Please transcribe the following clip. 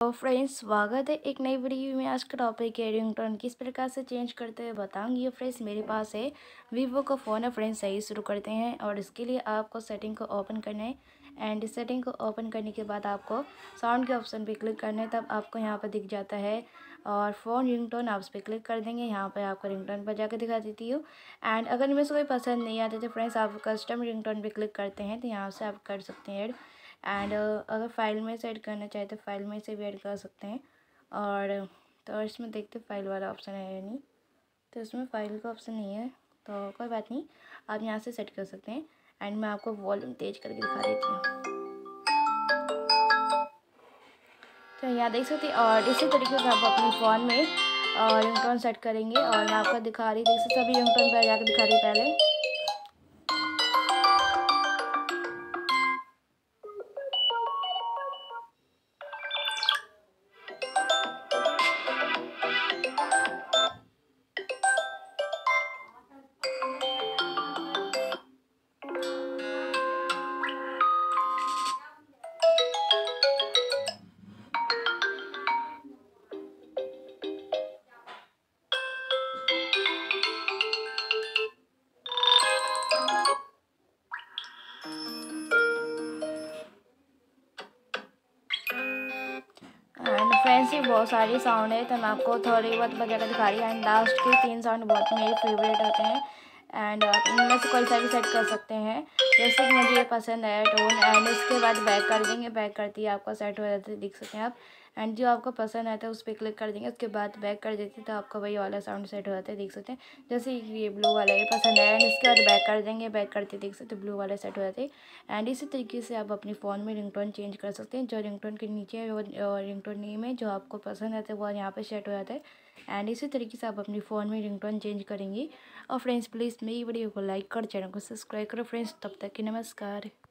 तो फ्रेंड्स स्वागत है एक नई वीडियो में। आज का टॉपिक है रिंग टोन किस प्रकार से चेंज करते हुए बताऊंगी। फ्रेंड्स मेरे पास है वीवो का फ़ोन है। फ्रेंड्स सही शुरू करते हैं और इसके लिए आपको सेटिंग को ओपन करना है एंड सेटिंग को ओपन करने के बाद आपको साउंड के ऑप्शन पे क्लिक करना है। तब आपको यहाँ पर दिख जाता है और फ़ोन रिंग टोन आप उस पर क्लिक कर देंगे। यहाँ पर आपको रिंग टोन पर जाकर दिखा देती हूँ। एंड अगर इनमें से कोई पसंद नहीं आते तो फ्रेंड्स आप कस्टम रिंग टोन पर क्लिक करते हैं तो यहाँ से आप कर सकते हैं ऐड। एंड अगर फाइल में से ऐड करना चाहे तो फाइल में से भी ऐड कर सकते हैं। और तो इसमें देखते फाइल वाला ऑप्शन है या नहीं, तो इसमें फाइल का ऑप्शन नहीं है तो कोई बात नहीं, आप यहाँ से सेट कर सकते हैं। एंड मैं आपको वॉल्यूम तेज करके दिखा देती हूँ, तो यहाँ देख सकते हैं। और इसी तरीके से आप अपने फ़ोन में रिंगटोन सेट करेंगे। और मैं आपको दिखा रही देख सकते सभी रिंगटोन पर जाकर दिखा रही पहले। फ्रेंड्स ये बहुत सारे साउंड है तो मैं आपको थोड़ी बहुत बजाकर दिखा रही हूँ। एंड लास्ट के तीन साउंड बहुत मेरे फेवरेट होते हैं। एंड आप इनमें से कोई सा भी सेट कर सकते हैं, जैसे कि मुझे ये पसंद है टोन। एंड इसके बाद बैक कर देंगे, बैक करती है आपको सेट हो जाते दिख सकते हैं आप। एंड जो आपको पसंद आता है उस पर क्लिक कर देंगे, उसके बाद बैक कर देते तो आपका वही वाला साउंड सेट हो जाता है, देख सकते हैं। जैसे ये ब्लू वाला ये पसंद है एंड इसके बाद बैक कर देंगे, बैक करते देख सकते ब्लू वाला सेट हो जाते हैं। एंड इसी तरीके से आप अपने फ़ोन में रिंगटोन चेंज कर सकते हैं। जो रिंगटोन के नीचे है वो रिंगटोन नेम है, जो आपको पसंद आता है वो यहाँ पर सेट हो जाता है। एंड इसी तरीके से आप अपने फ़ोन में रिंगटोन चेंज करेंगे। और फ्रेंड्स प्लीज़ मेरी वीडियो को लाइक कर चैनल को सब्सक्राइब करो। फ्रेंड्स तब तक की नमस्कार।